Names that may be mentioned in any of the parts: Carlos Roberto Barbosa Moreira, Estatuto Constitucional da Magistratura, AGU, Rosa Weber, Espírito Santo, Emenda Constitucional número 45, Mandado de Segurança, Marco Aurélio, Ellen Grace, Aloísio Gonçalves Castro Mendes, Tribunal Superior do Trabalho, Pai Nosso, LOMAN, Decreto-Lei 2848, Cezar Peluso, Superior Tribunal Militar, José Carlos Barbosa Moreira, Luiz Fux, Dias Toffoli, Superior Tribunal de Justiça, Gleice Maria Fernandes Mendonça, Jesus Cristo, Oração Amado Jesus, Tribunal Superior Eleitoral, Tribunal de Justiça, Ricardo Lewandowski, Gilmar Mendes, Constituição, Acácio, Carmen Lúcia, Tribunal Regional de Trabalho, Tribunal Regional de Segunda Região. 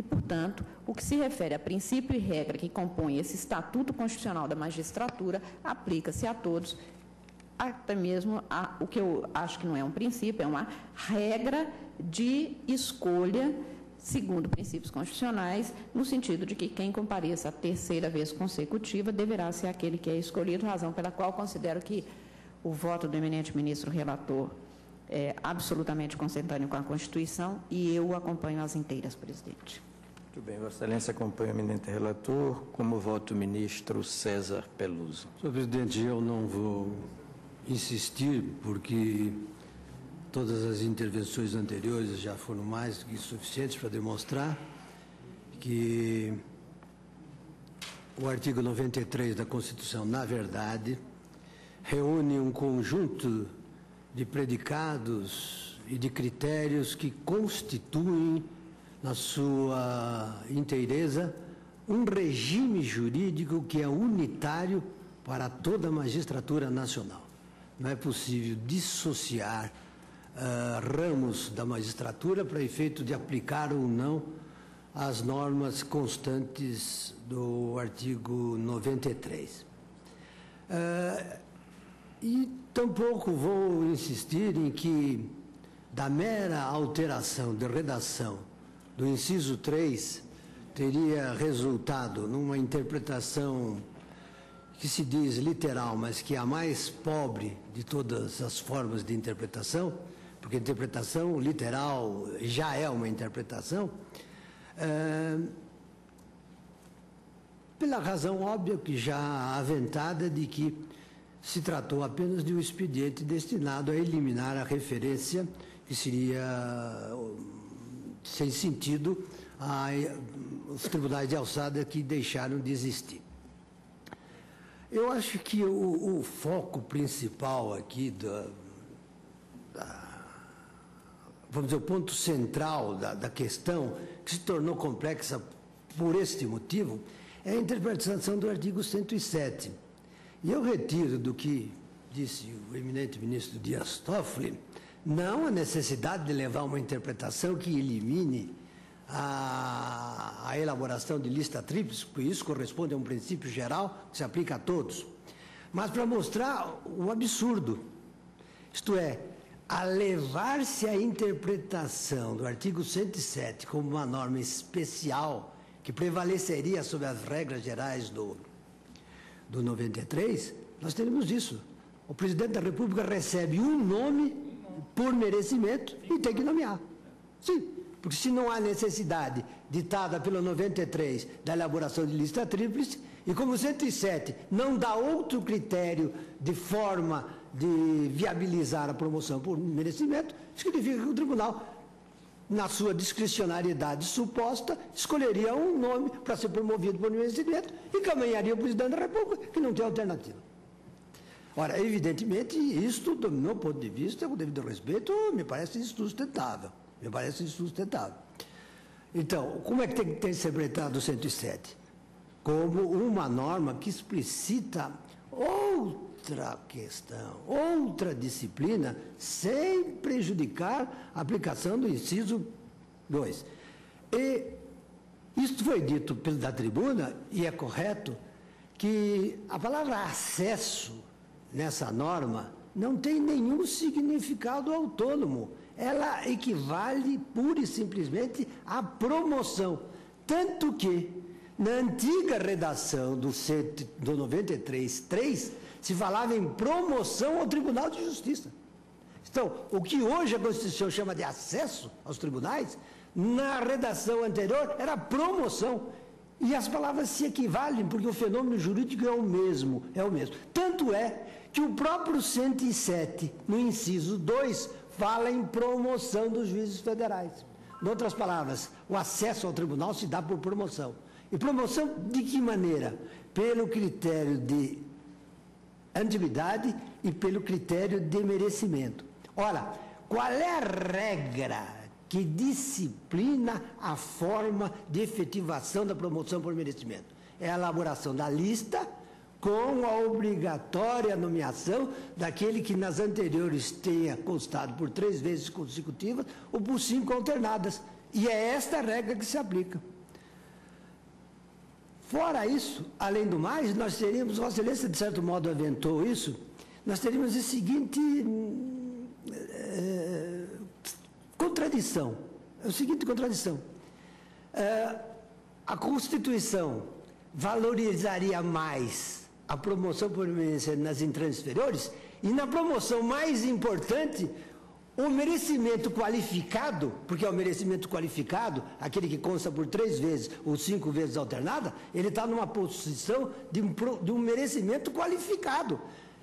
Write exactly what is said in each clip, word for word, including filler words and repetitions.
e, portanto, o que se refere a princípio e regra que compõe esse Estatuto Constitucional da Magistratura aplica-se a todos, até mesmo a, o que eu acho que não é um princípio, é uma regra de escolha segundo princípios constitucionais, no sentido de que quem compareça a terceira vez consecutiva deverá ser aquele que é escolhido, razão pela qual considero que o voto do eminente ministro relator é absolutamente consentâneo com a Constituição e eu acompanho as inteiras, presidente. Muito bem, Vossa Excelência acompanha o eminente relator. Como voto o ministro Cezar Peluso. Senhor presidente, eu não vou insistir, porque todas as intervenções anteriores já foram mais do que suficientes para demonstrar que o artigo noventa e três da Constituição, na verdade, reúne um conjunto de predicados e de critérios que constituem, na sua inteireza, um regime jurídico que é unitário para toda a magistratura nacional. Não é possível dissociar Uh, ramos da magistratura para efeito de aplicar ou não as normas constantes do artigo noventa e três. Uh, e tampouco vou insistir em que, da mera alteração de redação do inciso três, teria resultado numa interpretação que se diz literal, mas que é a mais pobre de todas as formas de interpretação, porque a interpretação literal já é uma interpretação, é, pela razão óbvia que já aventada de que se tratou apenas de um expediente destinado a eliminar a referência que seria sem sentido aos tribunais de alçada que deixaram de existir. Eu acho que o, o foco principal aqui da, da vamos dizer, o ponto central da, da questão, que se tornou complexa por este motivo, é a interpretação do artigo cento e sete. E eu retiro do que disse o eminente ministro Dias Toffoli, não a necessidade de levar uma interpretação que elimine a, a elaboração de lista tríplice, porque isso corresponde a um princípio geral que se aplica a todos, mas para mostrar o absurdo, isto é, a levar-se a interpretação do artigo cento e sete como uma norma especial que prevaleceria sobre as regras gerais do, do noventa e três, nós teremos isso. O presidente da República recebe um nome por merecimento e tem que nomear. Sim, porque se não há necessidade ditada pelo noventa e três da elaboração de lista tríplice, e como o cento e sete não dá outro critério de forma de viabilizar a promoção por merecimento, significa que o tribunal, na sua discricionariedade suposta, escolheria um nome para ser promovido por merecimento e caminharia o presidente da República, que não tem alternativa. Ora, evidentemente, isto, do meu ponto de vista, com devido respeito, me parece insustentável. Me parece insustentável. Então, como é que tem que ter interpretado o cento e sete? Como uma norma que explicita ou outra questão, outra disciplina, sem prejudicar a aplicação do inciso dois. E isto foi dito pela tribuna, e é correto, que a palavra acesso nessa norma não tem nenhum significado autônomo. Ela equivale pura e simplesmente à promoção, tanto que na antiga redação do noventa e três ponto três se falava em promoção ao Tribunal de Justiça. Então, o que hoje a Constituição chama de acesso aos tribunais, na redação anterior era promoção. E as palavras se equivalem, porque o fenômeno jurídico é o mesmo, é o mesmo. Tanto é que o próprio cento e sete, no inciso dois, fala em promoção dos juízes federais. Em outras palavras, o acesso ao tribunal se dá por promoção. E promoção de que maneira? Pelo critério de antiguidade e pelo critério de merecimento. Ora, qual é a regra que disciplina a forma de efetivação da promoção por merecimento? É a elaboração da lista com a obrigatória nomeação daquele que nas anteriores tenha constado por três vezes consecutivas ou por cinco alternadas, E é esta regra que se aplica. Fora isso, além do mais, nós teríamos, Vossa Excelência, de certo modo, aventou isso, nós teríamos a seguinte é, contradição, a seguinte contradição. É, a Constituição valorizaria mais a promoção por eminência nas entranhas superiores e, na promoção mais importante, o merecimento qualificado, porque é o merecimento qualificado, aquele que consta por três vezes ou cinco vezes alternada, ele está numa posição de um, de um merecimento qualificado.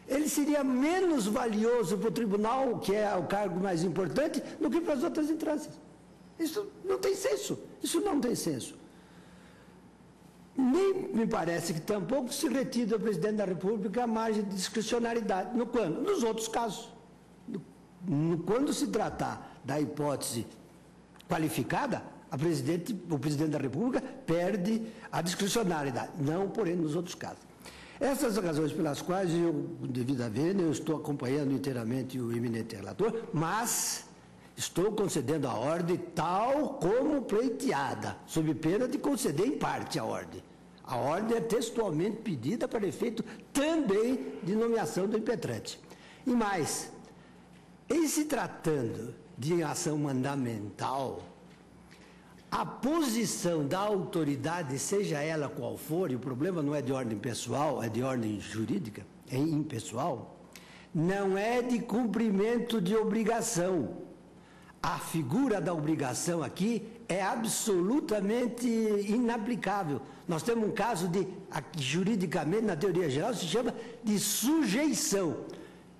Ele seria menos valioso para o tribunal, que é o cargo mais importante, do que para as outras instâncias. Isso não tem senso, isso não tem senso. Nem me parece que tampouco se retira ao presidente da República a margem de discricionariedade, no quando, nos outros casos. Quando se tratar da hipótese qualificada, a presidente, o presidente da República perde a discricionariedade, não, porém, nos outros casos. Essas razões pelas quais eu, devido à vênia, eu estou acompanhando inteiramente o eminente relator, mas estou concedendo a ordem tal como pleiteada, sob pena de conceder em parte a ordem. A ordem é textualmente pedida para efeito também de nomeação do impetrante. E mais... Em se tratando de ação mandamental, a posição da autoridade, seja ela qual for, e o problema não é de ordem pessoal, é de ordem jurídica, é impessoal, não é de cumprimento de obrigação. A figura da obrigação aqui é absolutamente inaplicável. Nós temos um caso de, juridicamente, na teoria geral, se chama de sujeição.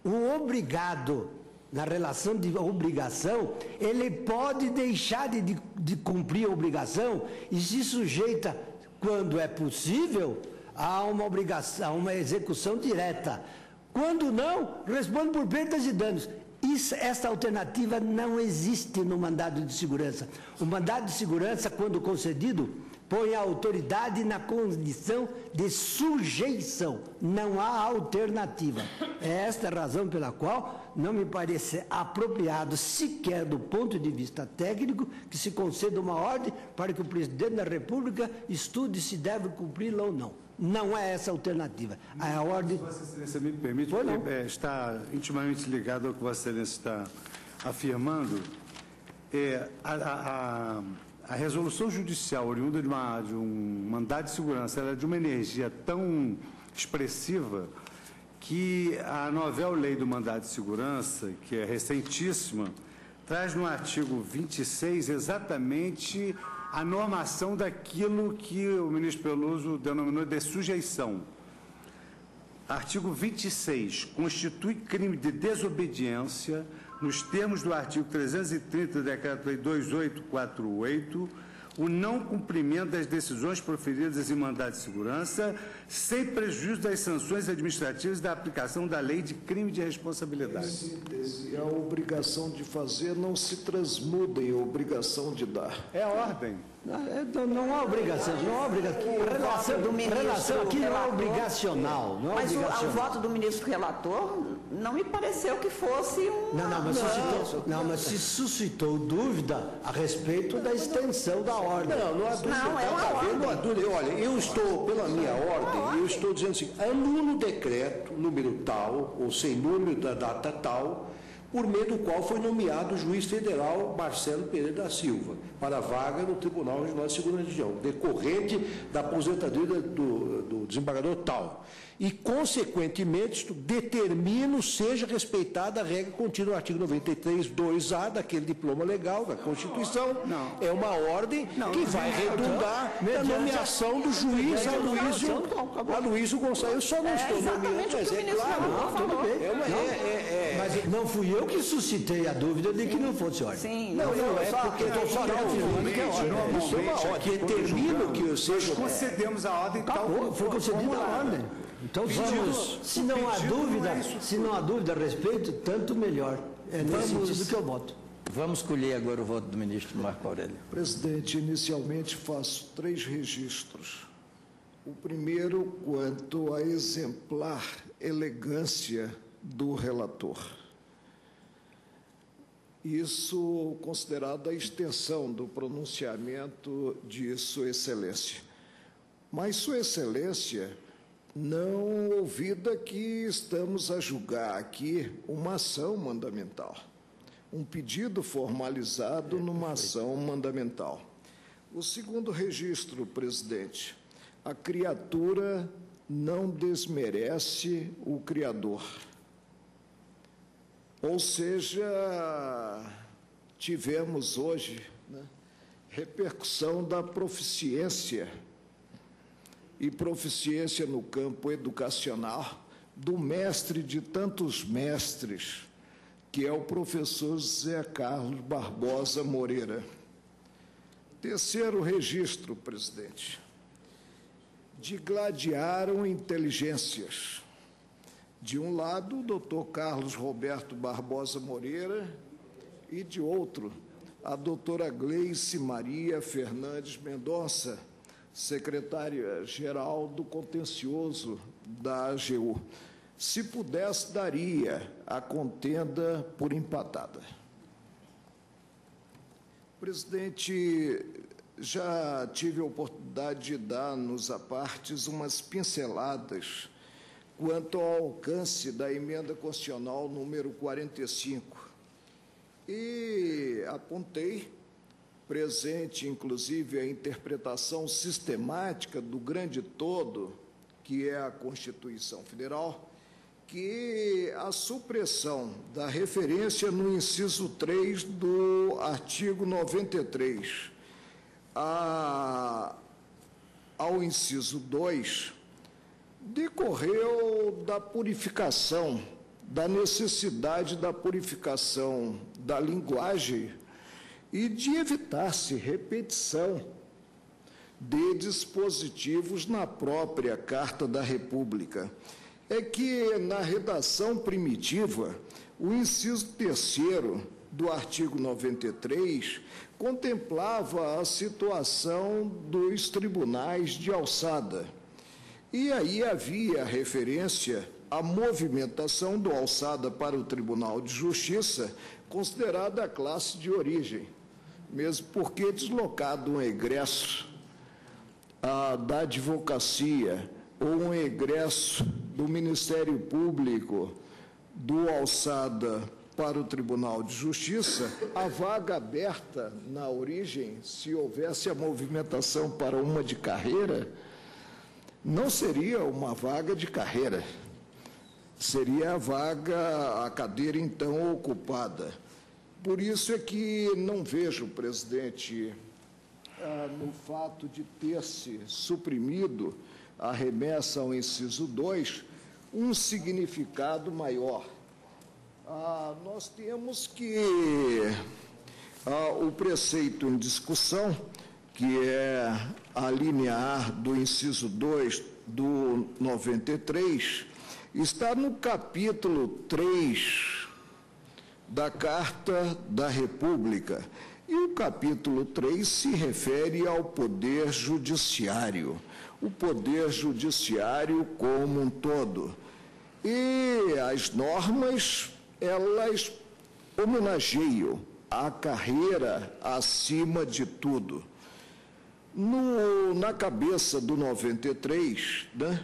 O obrigado... Na relação de obrigação, ele pode deixar de, de, de cumprir a obrigação e se sujeita, quando é possível, a uma obrigação, a uma execução direta. Quando não, responde por perdas e danos. Isso, essa alternativa não existe no mandado de segurança. O mandado de segurança, quando concedido, põe a autoridade na condição de sujeição. Não há alternativa. É esta a razão pela qual não me parece apropriado, sequer do ponto de vista técnico, que se conceda uma ordem para que o presidente da República estude se deve cumpri-la ou não. Não é essa a alternativa. A ordem... Vossa Excelência, me permite, porque está intimamente ligado ao que Vossa Excelência está afirmando. É, a... a, a... A resolução judicial oriunda de, uma, de um mandado de segurança era de uma energia tão expressiva que a novel lei do mandado de segurança, que é recentíssima, traz no artigo vinte e seis exatamente a normação daquilo que o ministro Peluso denominou de sujeição. Artigo vinte e seis constitui crime de desobediência nos termos do artigo trezentos e trinta do Decreto-Lei dois mil oitocentos e quarenta e oito, o não cumprimento das decisões proferidas em mandado de segurança, sem prejuízo das sanções administrativas e da aplicação da lei de crime de responsabilidade. Em síntese, a obrigação de fazer não se transmuda em obrigação de dar. É a ordem. Não, não há obrigação, não há obrigação. O relação, do ministro, relação aqui relator, não é obrigacional. Não é mas obrigacional. O, o voto do ministro relator não me pareceu que fosse um... Não, não, mas, não, suscitou, não, mas se suscitou dúvida a respeito da extensão da ordem. Não, não há dúvida. Não, é uma ordem. Não há dúvida. Olha, eu estou, pela minha ordem, eu estou dizendo assim, anulo o decreto, número tal, ou sem número da data tal, por meio do qual foi nomeado o juiz federal Marcelo Pereira da Silva, para a vaga no Tribunal Regional de Segunda Região, decorrente da aposentadoria do, do desembargador tal. E, consequentemente, determino seja respeitada a regra contida no artigo noventa e três, dois A daquele diploma legal da Constituição. Não. É uma ordem não, que não, vai não, redundar não, na nomeação do juiz Aloísio, Aloísio Gonçalves. Eu só não é, estou nomeando, mas é claro. Não, tudo bem. É uma, não, é, é, é, mas não fui eu que suscitei a dúvida de que não fosse ordem. Sim, não, não, não é porque eu estou só afirmando que é ordem. Isso é uma ordem. Determino que eu seja... Nós concedemos a ordem tal... Foi concedida a ordem. Então, vamos, se não há dúvida, se não há dúvida a respeito, tanto melhor. É nesse sentido que eu voto. Vamos colher agora o voto do ministro Marco Aurélio. Presidente, inicialmente faço três registros. O primeiro, quanto à exemplar elegância do relator. isso considerado a extensão do pronunciamento de Sua Excelência. Mas Sua Excelência não ouvida que estamos a julgar aqui uma ação mandamental, um pedido formalizado numa ação mandamental. O segundo registro, presidente, a criatura não desmerece o Criador. Ou seja, tivemos hoje, né, repercussão da proficiência e proficiência no campo educacional do mestre de tantos mestres, que é o professor José Carlos Barbosa Moreira. Terceiro registro, presidente, digladiaram inteligências. De um lado, o doutor Carlos Roberto Barbosa Moreira e, de outro, a doutora Gleice Maria Fernandes Mendonça, secretária-geral do Contencioso da A G U. Se pudesse, daria a contenda por empatada. Presidente, já tive a oportunidade de dar nos apartes umas pinceladas quanto ao alcance da Emenda Constitucional número quarenta e cinco. E apontei, presente inclusive a interpretação sistemática do grande todo, que é a Constituição Federal, que a supressão da referência no inciso três do artigo noventa e três a, ao inciso dois decorreu da purificação, da necessidade da purificação da linguagem e de evitar-se repetição de dispositivos na própria Carta da República. É que, na redação primitiva, o inciso terceiro do artigo noventa e três contemplava a situação dos tribunais de alçada. E aí havia referência à movimentação do alçada para o Tribunal de Justiça, considerada a classe de origem, mesmo porque deslocado um egresso a, da advocacia ou um egresso do Ministério Público do alçada para o Tribunal de Justiça, a vaga aberta na origem, se houvesse a movimentação para uma de carreira, não seria uma vaga de carreira, seria a vaga, a cadeira então ocupada. Por isso é que não vejo, presidente, no fato de ter-se suprimido a remessa ao inciso dois, um significado maior. Nós temos que o preceito em discussão, que é a linha A do inciso dois do noventa e três, está no capítulo três da Carta da República. E o capítulo três se refere ao Poder Judiciário, o Poder Judiciário como um todo. E as normas, elas homenageiam a carreira acima de tudo. No, na cabeça do noventa e três, né,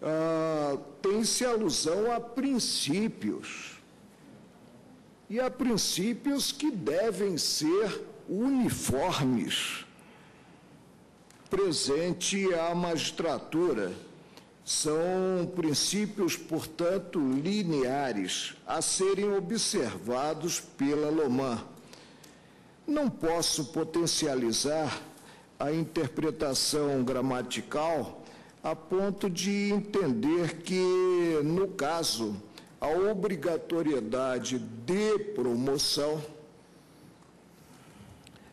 ah, tem-se alusão a princípios, e a princípios que devem ser uniformes, presente à magistratura. São princípios, portanto, lineares, a serem observados pela LOMAN. Não posso potencializar a interpretação gramatical a ponto de entender que, no caso, a obrigatoriedade de promoção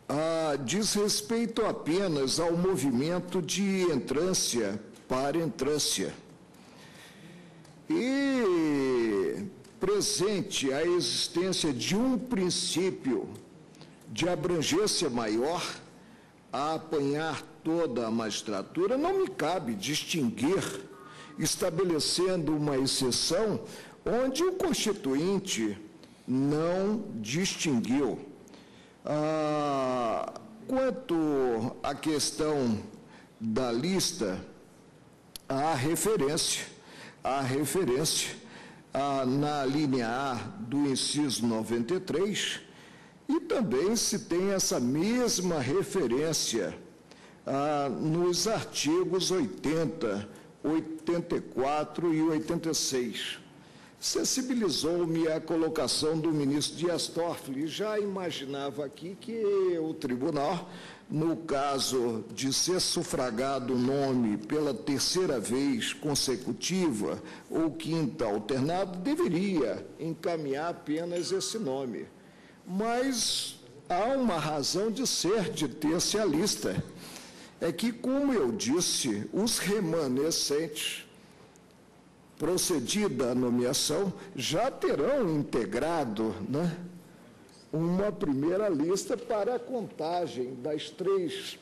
ah, diz respeito apenas ao movimento de entrância para entrância. E presente a existência de um princípio de abrangência maior a apanhar toda a magistratura, não me cabe distinguir, estabelecendo uma exceção onde o Constituinte não distinguiu. Ah, quanto à questão da lista, há referência, há referência ah, na linha A do inciso noventa e três, e também se tem essa mesma referência ah, nos artigos oitenta, oitenta e quatro e oitenta e seis. Sensibilizou-me a colocação do ministro Dias Toffoli. Já imaginava aqui que o tribunal, no caso de ser sufragado o nome pela terceira vez consecutiva ou quinta alternada, deveria encaminhar apenas esse nome. Mas há uma razão de ser, de ter-se a lista. É que, como eu disse, os remanescentes, procedida a nomeação, já terão integrado, né, uma primeira lista para a contagem das três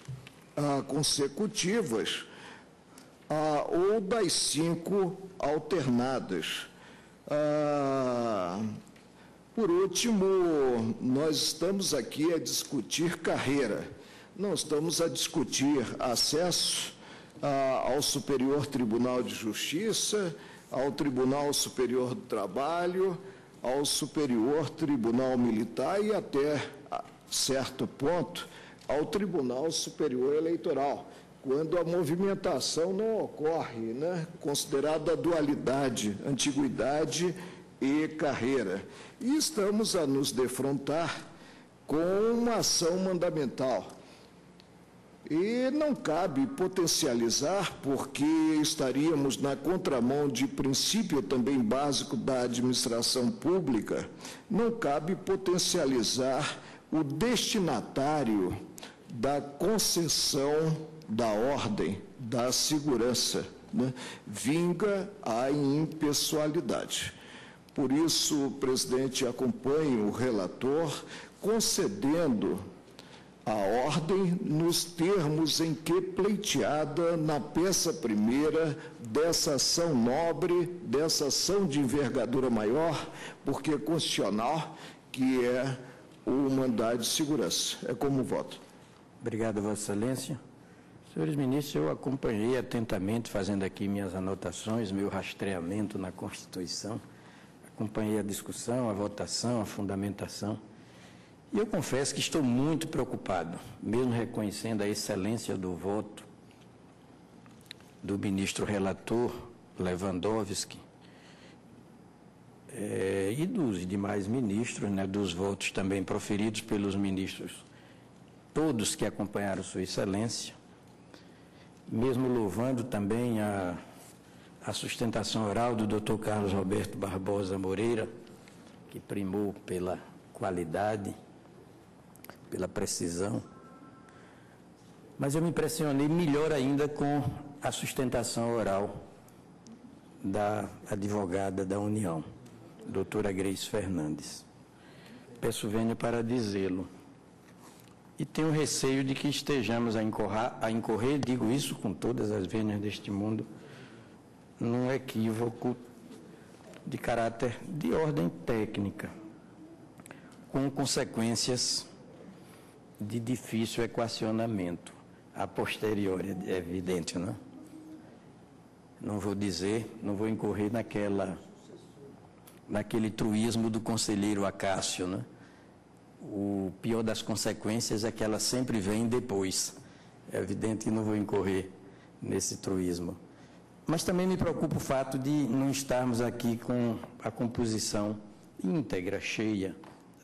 ah, consecutivas ah, ou das cinco alternadas. Ah, por último, nós estamos aqui a discutir carreira, não estamos a discutir acesso ah, ao Superior Tribunal de Justiça, ao Tribunal Superior do Trabalho, ao Superior Tribunal Militar e até a certo ponto ao Tribunal Superior Eleitoral, quando a movimentação não ocorre, né, considerada a dualidade, antiguidade e carreira. E estamos a nos defrontar com uma ação mandamental. E não cabe potencializar, porque estaríamos na contramão de princípio também básico da administração pública, não cabe potencializar o destinatário da concessão da ordem, da segurança, né? Vinga a impessoalidade. Por isso, presidente, acompanho o relator concedendo a ordem nos termos em que pleiteada na peça primeira dessa ação nobre, dessa ação de envergadura maior, porque é constitucional, que é o mandado de segurança. É como voto. Obrigado, Vossa Excelência. Senhores ministros, eu acompanhei atentamente, fazendo aqui minhas anotações, meu rastreamento na Constituição, acompanhei a discussão, a votação, a fundamentação. E eu confesso que estou muito preocupado, mesmo reconhecendo a excelência do voto do ministro relator Lewandowski é, e dos demais ministros, né, dos votos também proferidos pelos ministros, todos que acompanharam sua excelência, mesmo louvando também a, a sustentação oral do doutor Carlos Roberto Barbosa Moreira, que primou pela qualidade, pela precisão, mas eu me impressionei melhor ainda com a sustentação oral da advogada da União, doutora Gleice Fernandes. Peço vênia para dizê-lo. E tenho receio de que estejamos a incorrer, a incorrer, digo isso com todas as vênias deste mundo, num equívoco de caráter de ordem técnica, com consequências de difícil equacionamento, a posteriori, é evidente, não? Não vou dizer, não vou incorrer naquela, naquele truísmo do conselheiro Acácio, né? O pior das consequências é que ela sempre vem depois, é evidente que não vou incorrer nesse truísmo. Mas também me preocupa o fato de não estarmos aqui com a composição íntegra, cheia,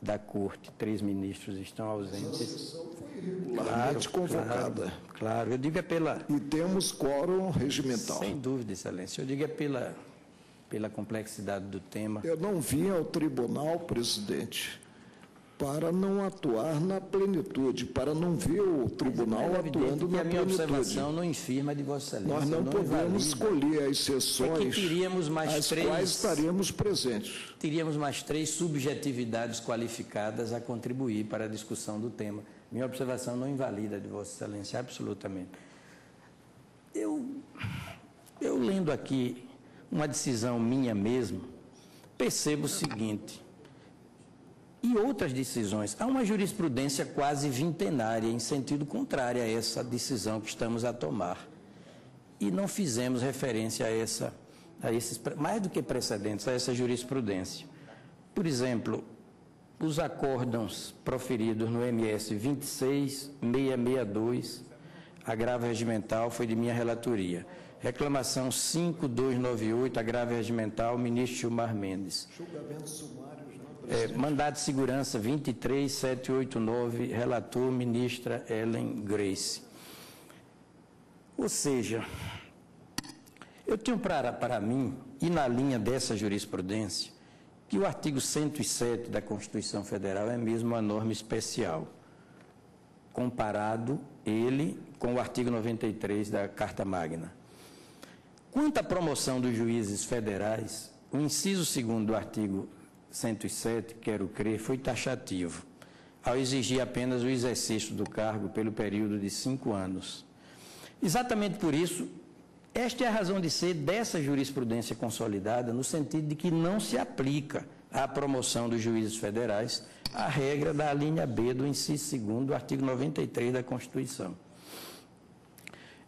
da corte, três ministros estão ausentes. A sessão foi regularmente convocada. Claro, claro, eu digo é pela... E temos quórum regimental. Sem dúvida, excelência. Eu digo é pela, pela complexidade do tema. Eu não vim ao tribunal, presidente, para não atuar na plenitude, para não ver o tribunal é atuando na plenitude. A minha observação não infirma de Vossa Excelência. Nós não, não podemos escolher as sessões às três, quais estaremos presentes. Teríamos mais três subjetividades qualificadas a contribuir para a discussão do tema. Minha observação não invalida de Vossa Excelência, absolutamente. Eu, eu lendo aqui uma decisão minha mesmo, percebo o seguinte... e outras decisões. Há uma jurisprudência quase vintenária, em sentido contrário a essa decisão que estamos a tomar. E não fizemos referência a essa, a esses, mais do que precedentes, a essa jurisprudência. Por exemplo, os acórdãos proferidos no M S vinte e seis mil seiscentos e sessenta e dois, agravo regimental, foi de minha relatoria. Reclamação cinco mil duzentos e noventa e oito, agravo regimental, ministro Gilmar Mendes. Julgamentos sumários, não é, mandado de segurança vinte e três mil setecentos e oitenta e nove, relator, ministra Ellen Grace. Ou seja, eu tenho para, para mim, e na linha dessa jurisprudência, que o artigo cento e sete da Constituição Federal é mesmo uma norma especial, comparado ele com o artigo noventa e três da Carta Magna. Quanto à promoção dos juízes federais, o inciso segundo do artigo cento e sete, quero crer, foi taxativo, ao exigir apenas o exercício do cargo pelo período de cinco anos. Exatamente por isso, esta é a razão de ser dessa jurisprudência consolidada, no sentido de que não se aplica à promoção dos juízes federais a regra da linha B do inciso segundo do artigo noventa e três da Constituição.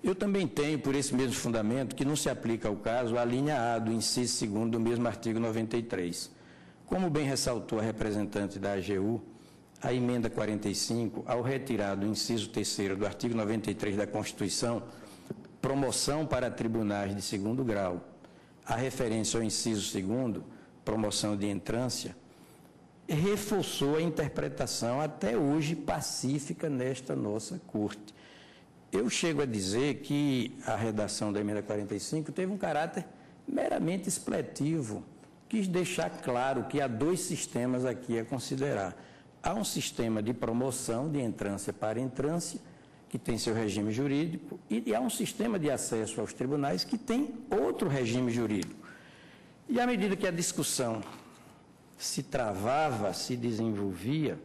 Eu também tenho, por esse mesmo fundamento, que não se aplica ao caso a linha A do inciso segundo do mesmo artigo noventa e três. Como bem ressaltou a representante da A G U, a emenda quarenta e cinco, ao retirar do inciso terceiro do artigo noventa e três da Constituição, promoção para tribunais de segundo grau, a referência ao inciso segundo, promoção de entrância, reforçou a interpretação até hoje pacífica nesta nossa Corte. Eu chego a dizer que a redação da emenda quarenta e cinco teve um caráter meramente expletivo, quis deixar claro que há dois sistemas aqui a considerar. Há um sistema de promoção de entrância para entrância, que tem seu regime jurídico, e há um sistema de acesso aos tribunais que tem outro regime jurídico. E à medida que a discussão se travava, se desenvolvia,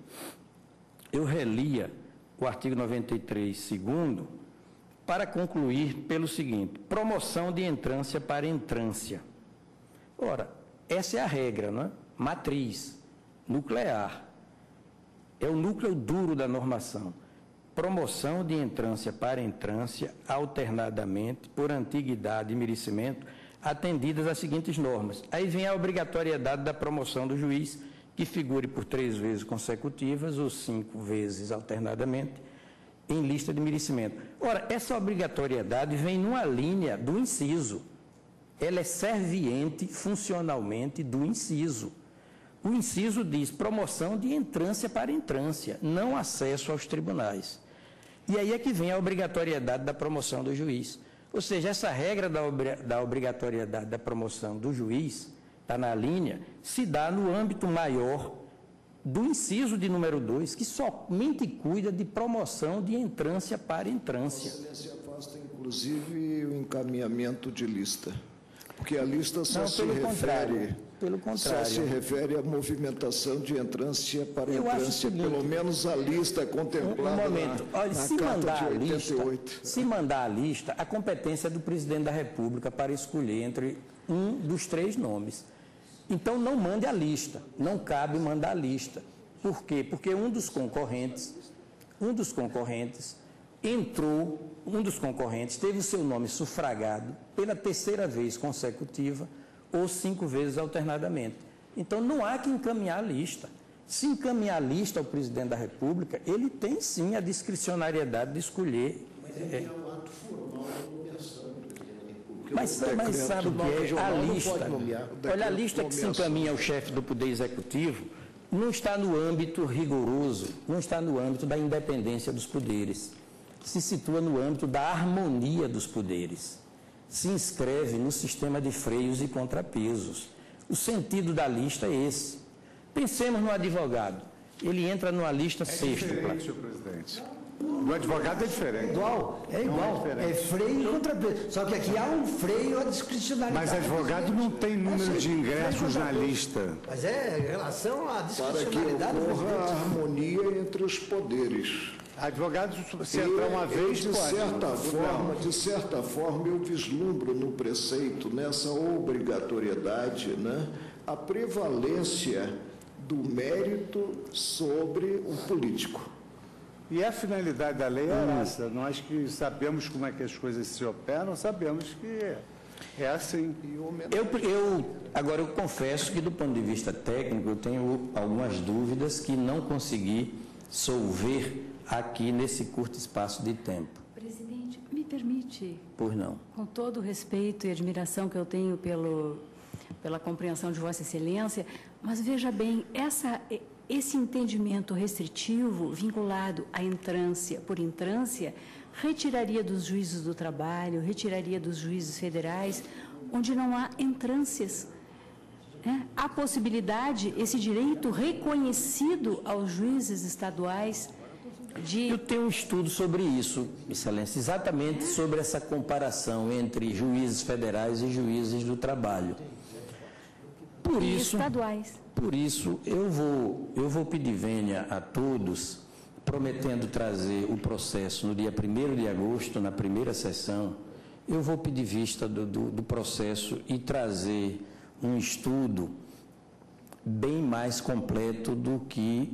eu relia o artigo noventa e três, segundo, para concluir pelo seguinte: promoção de entrância para entrância. Ora, essa é a regra, não é? Matriz, nuclear. É o núcleo duro da normação. Promoção de entrância para entrância, alternadamente, por antiguidade e merecimento, atendidas às seguintes normas. Aí vem a obrigatoriedade da promoção do juiz, que figure por três vezes consecutivas ou cinco vezes alternadamente, em lista de merecimento. Ora, essa obrigatoriedade vem numa linha do inciso. Ela é serviente funcionalmente do inciso. O inciso diz promoção de entrância para entrância, não acesso aos tribunais. E aí é que vem a obrigatoriedade da promoção do juiz. Ou seja, essa regra da, obri da obrigatoriedade da promoção do juiz, está na linha, se dá no âmbito maior do inciso de número dois, que somente cuida de promoção de entrância para entrância. Excelência, afasta, inclusive, o encaminhamento de lista. Porque a lista só não, se pelo refere... Contrário. Pelo contrário. Só se refere à movimentação de entrância para eu entrância, seguinte, pelo menos a lista contemplada um momento. Na, Olha, na se carta mandar de oitenta e oito. Lista, se mandar a lista, a competência é do presidente da República para escolher entre um dos três nomes. Então, não mande a lista, não cabe mandar a lista. Por quê? Porque um dos concorrentes, um dos concorrentes entrou, um dos concorrentes teve o seu nome sufragado pela terceira vez consecutiva, ou cinco vezes alternadamente. Então, não há que encaminhar a lista. Se encaminhar a lista ao presidente da República, ele tem, sim, a discricionariedade de escolher... Mas é, é um ato formal de nomeação. Mas, mas, mas sabe o que é? A lista... Nomear, olha, a lista que se encaminha ao chefe do Poder Executivo não está no âmbito rigoroso, não está no âmbito da independência dos poderes. Se situa no âmbito da harmonia dos poderes. Se inscreve no sistema de freios e contrapesos. O sentido da lista é esse. Pensemos no advogado. Ele entra numa lista sextupla. É diferente, senhor presidente. O advogado é diferente. É igual, é igual. É, é freio e contrapeso. Só que aqui há um freio à discricionalidade. Mas advogado não tem número de ingressos na lista. Mas é em relação à discricionalidade. Para que ocorra a harmonia entre os poderes. Advogado, se entrar uma vez, de certa forma, de certa forma, eu vislumbro no preceito, nessa obrigatoriedade, né, a prevalência do mérito sobre o político. E a finalidade da lei é essa. Nós que sabemos como é que as coisas se operam, sabemos que é assim. Eu, eu, agora, eu confesso que, do ponto de vista técnico, eu tenho algumas dúvidas que não consegui solver aqui nesse curto espaço de tempo. Presidente, me permite... Pois não. Com todo o respeito e admiração que eu tenho pelo, pela compreensão de Vossa Excelência, mas veja bem, essa... Esse entendimento restritivo vinculado à entrância por entrância retiraria dos juízes do trabalho, retiraria dos juízes federais, onde não há entrâncias. Né? Há possibilidade, esse direito reconhecido aos juízes estaduais de... Eu tenho um estudo sobre isso, Excelência, exatamente sobre essa comparação entre juízes federais e juízes do trabalho. Por isso... estaduais. Por isso, eu vou, eu vou pedir vênia a todos, prometendo trazer o processo no dia primeiro de agosto, na primeira sessão, eu vou pedir vista do, do, do processo e trazer um estudo bem mais completo do que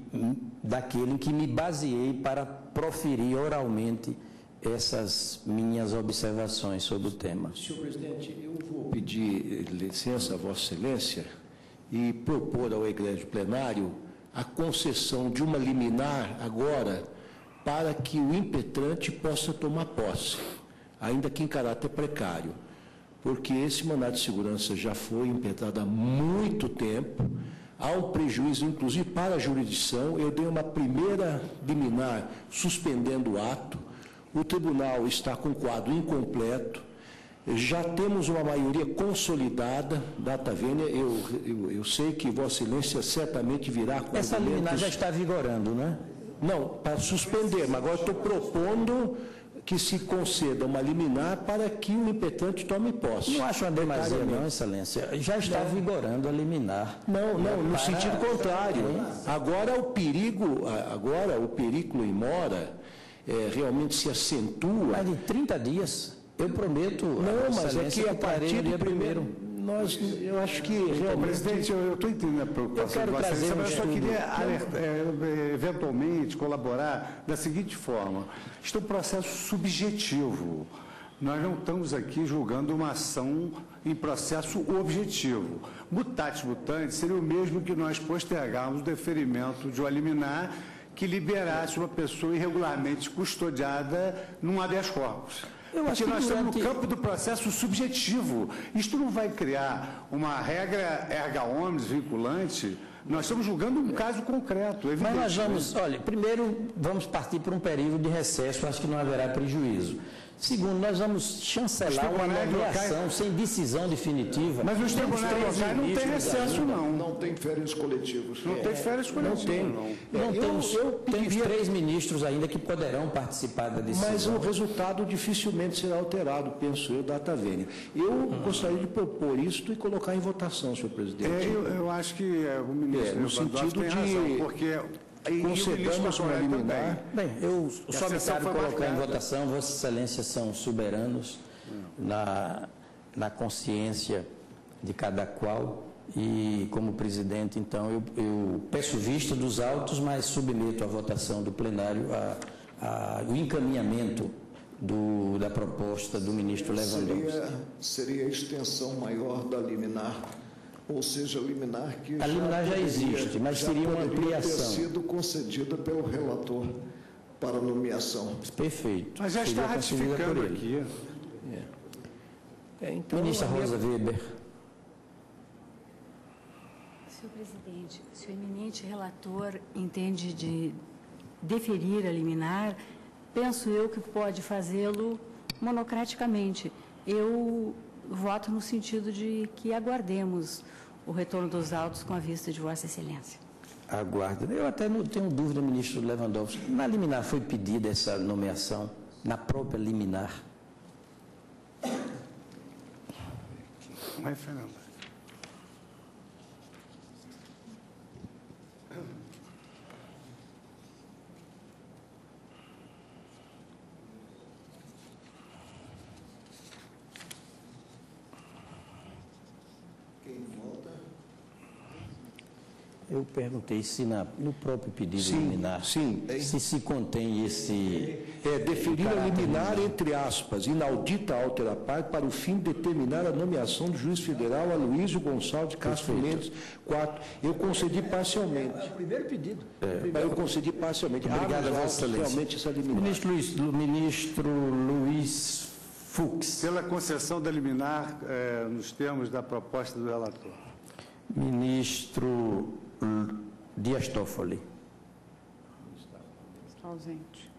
daquele em que me baseei para proferir oralmente essas minhas observações sobre o tema. Senhor Presidente, eu vou pedir licença, Vossa Excelência, e propor ao Egrégio Plenário a concessão de uma liminar agora para que o impetrante possa tomar posse, ainda que em caráter precário, porque esse mandado de segurança já foi impetrado há muito tempo, há um prejuízo, inclusive, para a jurisdição. Eu dei uma primeira liminar suspendendo o ato, o tribunal está com o quadro incompleto, já temos uma maioria consolidada, data vênia, eu, eu, eu sei que Vossa Excelência certamente virá com essa argumentos... liminar já está vigorando, né? Não, para suspender, mas agora estou propondo que se conceda uma liminar para que o impetrante tome posse. Não acho uma demasia, não, Excelência. Já está não. vigorando a liminar. Não, não, no para... sentido contrário. Agora o perigo, agora o perículo em mora é, realmente se acentua... Mas de trinta dias... Eu prometo... Não, mas é que a partir do primeiro... Nós, eu acho que realmente... Presidente, eu estou entendendo a preocupação de vocês, mas eu só queria alertar, eventualmente colaborar da seguinte forma. Isto é um processo subjetivo. Nós não estamos aqui julgando uma ação em processo objetivo. Mutatis mutandis seria o mesmo que nós postergarmos o deferimento de uma liminar que liberasse uma pessoa irregularmente custodiada num habeas corpus. Eu acho Porque que nós durante... estamos no campo do processo subjetivo. Isto não vai criar uma regra erga omnes vinculante. Nós estamos julgando um caso concreto, evidente. Mas nós vamos, olha, primeiro vamos partir para um período de recesso, acho que não haverá prejuízo. Segundo, nós vamos chancelar uma nomeação sem decisão definitiva. Mas os tribunais locais não tem recesso, não. Não tem férias coletivas. Não tem férias coletivas, não. Não temos três ministros ainda que poderão participar da decisão. Mas o resultado dificilmente será alterado, penso eu, data vênia. Eu gostaria de propor isto e colocar em votação, senhor presidente. Eu acho que o ministro Lewandowski tem razão, porque... Concedamos uma liminar. Bem, eu só me cabe colocar em votação. Vossas Excelências são soberanos na, na consciência de cada qual e, como presidente, então, eu, eu peço vista dos autos, mas submeto à votação do plenário a, a, o encaminhamento do, da proposta do ministro Lewandowski. Seria, seria a extensão maior da liminar. Ou seja, a liminar que a liminar já, já existe, mas já seria uma ampliação. Ter sido concedida pelo relator para nomeação. Perfeito. Mas já está ratificando aqui. É. É, então, Ministra Rosa Weber. Senhor Presidente, se o eminente relator entende de deferir a liminar, penso eu que pode fazê-lo monocraticamente. Eu voto no sentido de que aguardemos o retorno dos autos com a vista de Vossa Excelência. Aguardo. Eu até não tenho dúvida, ministro Lewandowski. Na liminar foi pedida essa nomeação, na própria liminar. Vai, Fernando. Eu perguntei se na, no próprio pedido sim, de liminar, sim, é, se se contém esse... É, deferir a liminar, entre aspas, inaudita altera parte para o fim de determinar a nomeação do juiz federal Aloísio Gonçalves Castro Mendes quatro. Eu concedi parcialmente. É o primeiro pedido. É, primeiro. Eu concedi parcialmente. Obrigado, Vossa Excelência. Ministro Luiz, ministro Luiz Fux. Pela concessão da liminar, é, nos termos da proposta do relator. Ministro Dias Toffoli. Está ausente.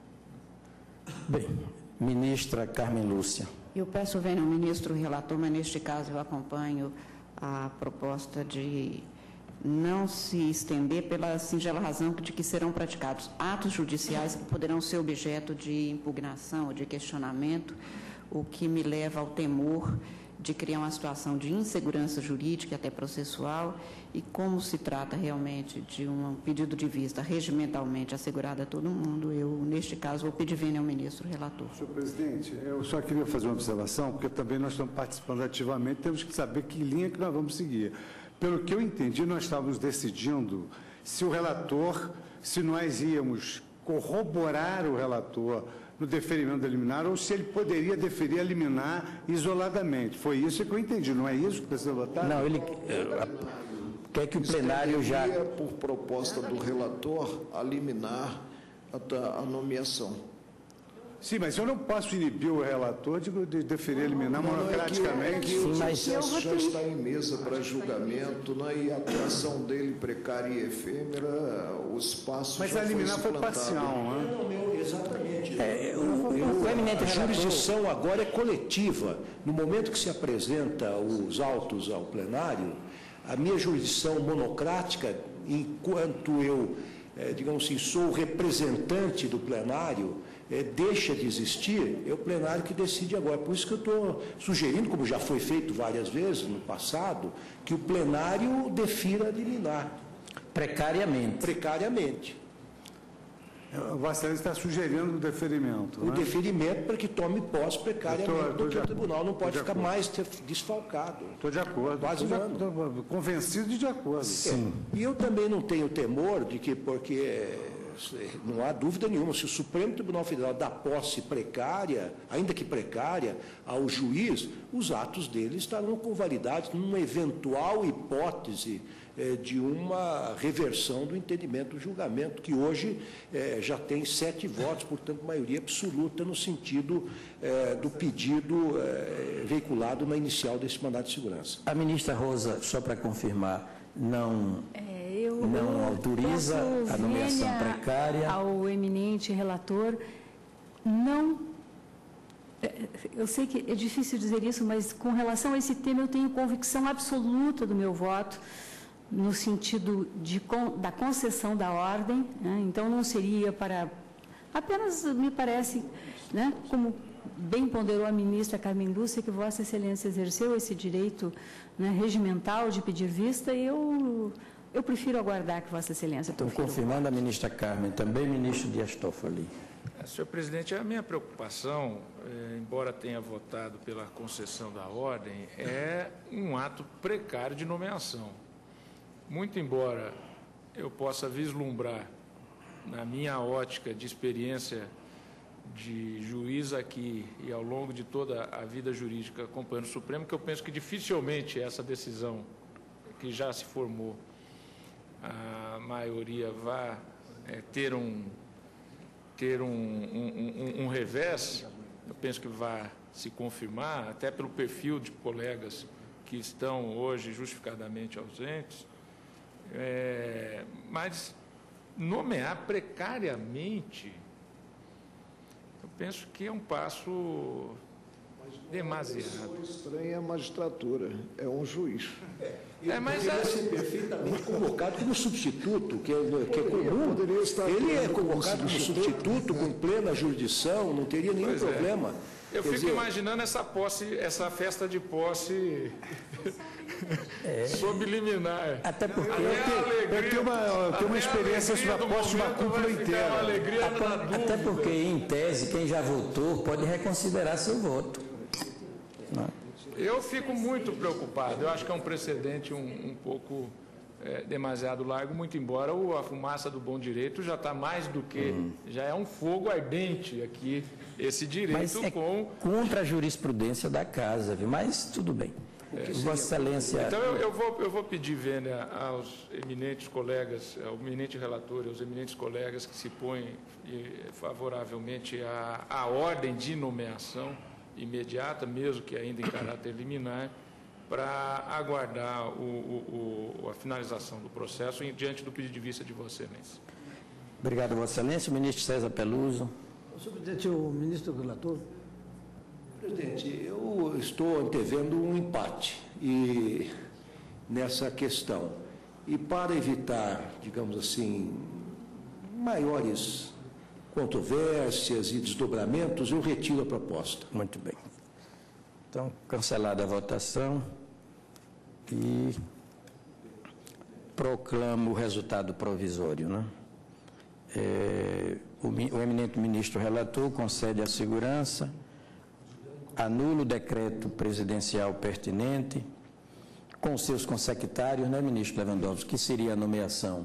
Bem, ministra Carmen Lúcia. Eu peço venha ao ministro relator, mas neste caso eu acompanho a proposta de não se estender pela singela razão de que serão praticados atos judiciais que poderão ser objeto de impugnação ou de questionamento, o que me leva ao temor de criar uma situação de insegurança jurídica, até processual, e como se trata realmente de um pedido de vista regimentalmente assegurado a todo mundo, eu, neste caso, vou pedir vênia ao ministro relator. Senhor presidente, eu só queria fazer uma observação, porque também nós estamos participando ativamente, temos que saber que linha que nós vamos seguir. Pelo que eu entendi, nós estávamos decidindo se o relator, se nós íamos corroborar o relator no deferimento da liminar, ou se ele poderia deferir a liminar isoladamente. Foi isso que eu entendi, não é isso que precisa votar? Não, ele quer que o plenário já... por proposta do relator, a liminar a nomeação. Sim, mas eu não posso inibir o relator de deferir a liminar monocraticamente. Mas o processo já está em mesa para julgamento, né, e a atuação dele precária e efêmera, o espaço mas já foi suplantado. Mas a liminar foi parcial, né? Não, não, exatamente. É, eu, eu, eu, eu, a jurisdição agora é coletiva. No momento que se apresenta os autos ao plenário, a minha jurisdição monocrática, enquanto eu, é, digamos assim, sou o representante do plenário... É, deixa de existir, é o plenário que decide agora. Por isso que eu estou sugerindo, como já foi feito várias vezes no passado, que o plenário defira a liminar. Precariamente. Precariamente. O Vossa Excelência está sugerindo o deferimento. O né? deferimento para que tome posse precariamente, porque o tribunal não pode ficar mais desfalcado. Estou de acordo. Quase estou convencido de de acordo. Sim. É. E eu também não tenho temor de que, porque... Não há dúvida nenhuma, se o Supremo Tribunal Federal dá posse precária, ainda que precária, ao juiz, os atos dele estarão com validade numa eventual hipótese eh, de uma reversão do entendimento do julgamento, que hoje eh, já tem sete votos, portanto, maioria absoluta no sentido eh, do pedido eh, veiculado na inicial desse mandado de segurança. A ministra Rosa, só para confirmar, não... É. Eu não autoriza a nomeação precária ao eminente relator. Não, eu sei que é difícil dizer isso, mas com relação a esse tema eu tenho convicção absoluta do meu voto no sentido de, da concessão da ordem, né? Então não seria para apenas, me parece, né, como bem ponderou a ministra Carmen Lúcia, que Vossa Excelência exerceu esse direito, né, regimental de pedir vista. eu Eu prefiro aguardar que Vossa Excelência... Estou confirmando a ministra Carmen, também ministro Dias Toffoli. É, senhor presidente, a minha preocupação, é, embora tenha votado pela concessão da ordem, é um ato precário de nomeação. Muito embora eu possa vislumbrar, na minha ótica de experiência de juiz aqui e ao longo de toda a vida jurídica acompanhando o Supremo, que eu penso que dificilmente essa decisão que já se formou a maioria vai é, ter, um, ter um, um, um, um revés, eu penso que vai se confirmar, até pelo perfil de colegas que estão hoje justificadamente ausentes, é, mas nomear precariamente, eu penso que é um passo demasiado. Estranha a magistratura, é um juiz. É, é mas é ser perfeitamente convocado como substituto, que é, que é comum. Ele é convocado como substituto, com plena jurisdição, não teria nenhum pois problema. É. Eu Quer fico dizer... imaginando essa posse, essa festa de posse é. subliminar. Até porque eu, eu, tenho, eu tenho uma, eu tenho uma experiência sobre a posse de uma cúpula inteira. Uma até, até, até porque, em tese, quem já votou pode reconsiderar seu voto. Eu fico muito preocupado, eu acho que é um precedente um, um pouco é, demasiado largo, muito embora o, a fumaça do bom direito já está mais do que... Hum. Já é um fogo ardente aqui, esse direito. Mas é com... contra a jurisprudência da casa, viu? Mas tudo bem. É, Vossa Excelência... Então, eu, eu, vou, eu vou pedir, Vênia, aos eminentes colegas, ao eminente relator, aos eminentes colegas que se põem favoravelmente à, à ordem de nomeação imediata, mesmo que ainda em caráter liminar, para aguardar o, o, o, a finalização do processo diante do pedido de vista de Vossa Excelência. Obrigado, Vossa Excelência. O ministro Cezar Peluso. Senhor presidente, o ministro relator... Presidente, eu estou antevendo um empate e, nessa questão. E para evitar, digamos assim, maiores controvérsias e desdobramentos, eu retiro a proposta. Muito bem. Então, cancelada a votação e proclamo o resultado provisório, né? É, o, o eminente ministro relator concede a segurança... Anula o decreto presidencial pertinente, com seus consectários, né, ministro Lewandowski, que seria a nomeação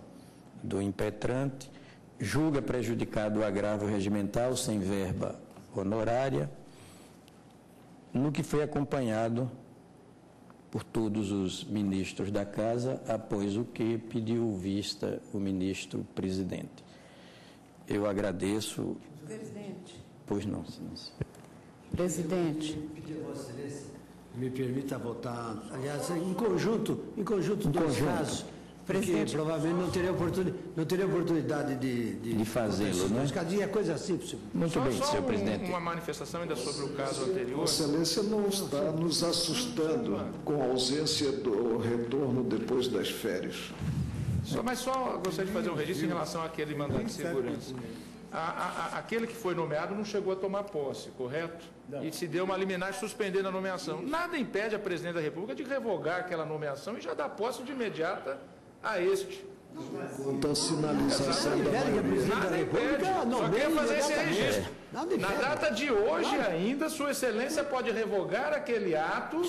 do impetrante, julga prejudicado o agravo regimental sem verba honorária, no que foi acompanhado por todos os ministros da Casa, após o que pediu vista o ministro-presidente. Eu agradeço... Presidente. Pois não, senhor. Presidente. Me permita votar, aliás, em conjunto, em conjunto em dos conjunto. casos, presidente, provavelmente não teria oportunidade, não teria oportunidade de, de, de fazê-lo, né? É coisa simples. Muito só, bem, só senhor um, presidente. Uma manifestação ainda sobre o caso anterior. Vossa Excelência não está nos assustando com a ausência do retorno depois das férias. Só, mas só gostaria de fazer um registro em relação àquele mandado de segurança. A, a, a, aquele que foi nomeado não chegou a tomar posse, correto? Não. E se deu uma liminar suspendendo a nomeação. Nada impede a presidente da República de revogar aquela nomeação e já dar posse de imediata a este. Quanto à sinalização da maioria. Nada impede. Só queria fazer esse registro. Na data de hoje ainda, Sua Excelência pode revogar aquele ato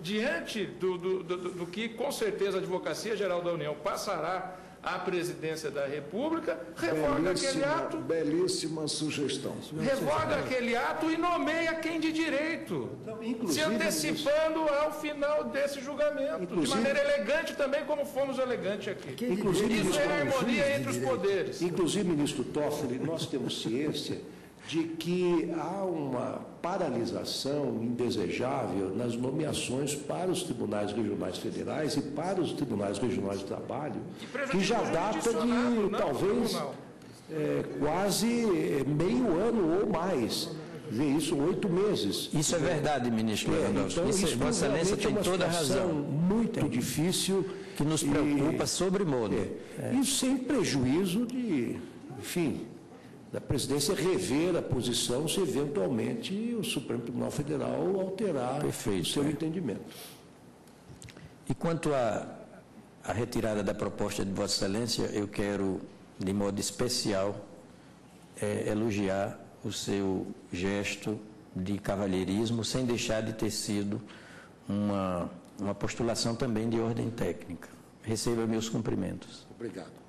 diante do, do, do, do que, com certeza, a Advocacia Geral da União passará à presidência da República, revoga belíssima, aquele ato... Belíssima sugestão. Revoga aquele ato e nomeia quem de direito, então, se antecipando ao final desse julgamento, de maneira elegante também, como fomos elegantes aqui. Inclusive, isso é a harmonia entre os poderes. Inclusive, ministro Toffoli, nós temos ciência de que há uma paralisação indesejável nas nomeações para os tribunais regionais federais e para os tribunais regionais de trabalho, que já data de, talvez, é, quase meio ano ou mais. Vê isso, oito meses. Isso é verdade, ministro Lewandowski. É, então, isso, Vossa Excelência tem toda a razão. Muito tem. difícil. Que nos preocupa e, sobremodo. É, é. E sem prejuízo de, enfim... da presidência rever a posição se eventualmente o Supremo Tribunal Federal alterar Perfeito, o seu é. entendimento. E quanto à retirada da proposta de Vossa Excelência, eu quero, de modo especial, é, elogiar o seu gesto de cavalheirismo, sem deixar de ter sido uma, uma postulação também de ordem técnica. Receba meus cumprimentos. Obrigado.